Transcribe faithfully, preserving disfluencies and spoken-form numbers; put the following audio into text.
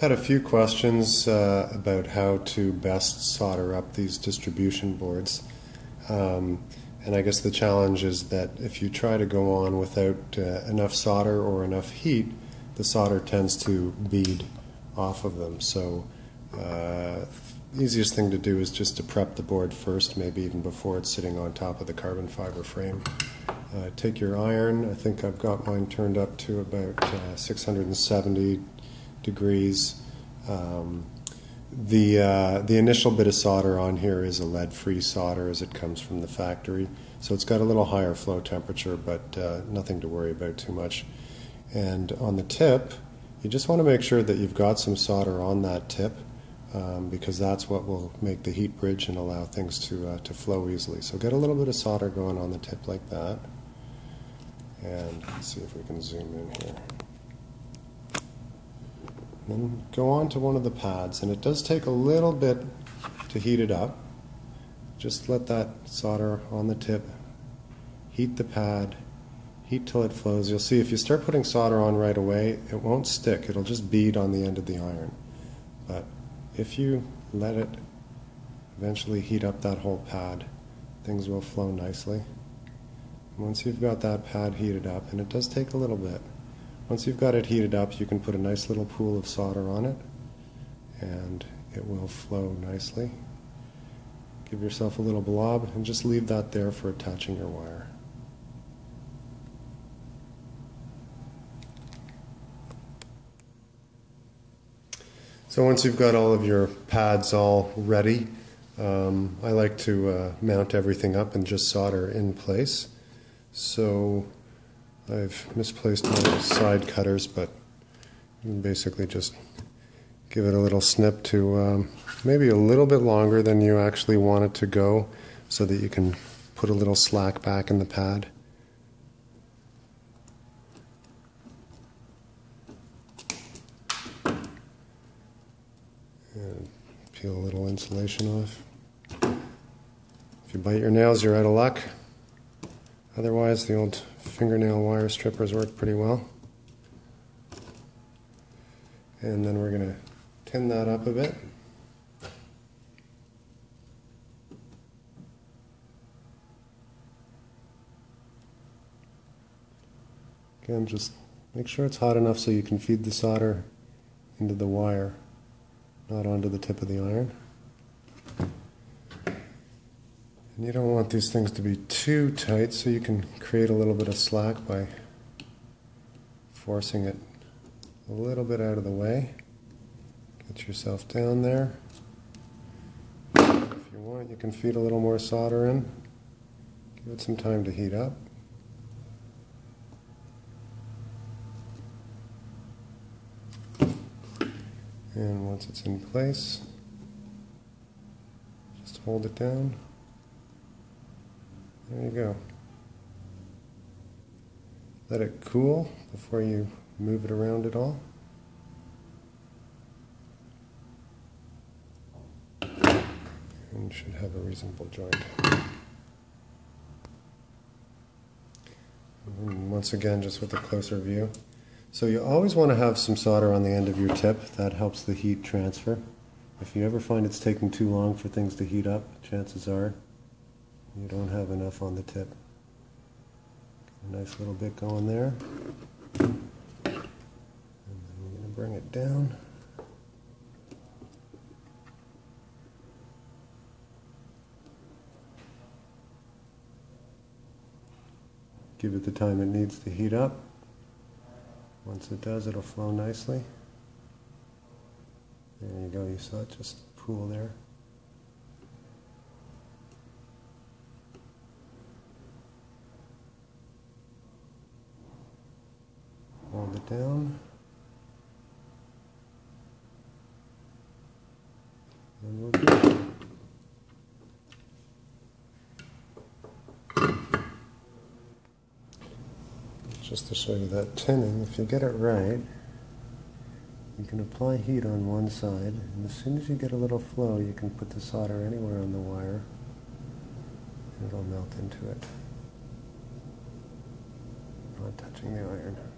Had a few questions uh, about how to best solder up these distribution boards. Um, and I guess the challenge is that if you try to go on without uh, enough solder or enough heat, the solder tends to bead off of them. So uh, the easiest thing to do is just to prep the board first, maybe even before it's sitting on top of the carbon fiber frame. Uh, take your iron. I think I've got mine turned up to about uh, six hundred seventy degrees. Um, the, uh, the initial bit of solder on here is a lead-free solder as it comes from the factory. So it's got a little higher flow temperature, but uh, nothing to worry about too much. And on the tip, you just want to make sure that you've got some solder on that tip, um, because that's what will make the heat bridge and allow things to, uh, to flow easily. So get a little bit of solder going on the tip like that. And let's see if we can zoom in here. Then go on to one of the pads, and it does take a little bit to heat it up. Just let that solder on the tip heat the pad, heat till it flows. You'll see if you start putting solder on right away, it won't stick, it'll just bead on the end of the iron. But if you let it eventually heat up that whole pad, things will flow nicely. Once you've got that pad heated up, and it does take a little bit, once you've got it heated up, you can put a nice little pool of solder on it, and it will flow nicely. Give yourself a little blob, and just leave that there for attaching your wire. So once you've got all of your pads all ready, um, I like to uh, mount everything up and just solder in place. So I've misplaced my side cutters, but you can basically just give it a little snip to um, maybe a little bit longer than you actually want it to go, so that you can put a little slack back in the pad. And peel a little insulation off. If you bite your nails, you're out of luck. Otherwise, the old fingernail wire strippers work pretty well. And then we're going to tin that up a bit. Again, just make sure it's hot enough so you can feed the solder into the wire, not onto the tip of the iron. You don't want these things to be too tight, so you can create a little bit of slack by forcing it a little bit out of the way. Get yourself down there. If you want, you can feed a little more solder in. Give it some time to heat up. And once it's in place, just hold it down. There you go. Let it cool before you move it around at all. And should have a reasonable joint. And once again, just with a closer view. So you always want to have some solder on the end of your tip. That helps the heat transfer. If you ever find it's taking too long for things to heat up, chances are you don't have enough on the tip. Get a nice little bit going there. And then we're going to bring it down. Give it the time it needs to heat up. Once it does, it'll flow nicely. There you go, you saw it just pool there. Hold it down. And we're good. Just to show you that tinning, if you get it right, you can apply heat on one side, and as soon as you get a little flow, you can put the solder anywhere on the wire, and it'll melt into it, not touching the iron.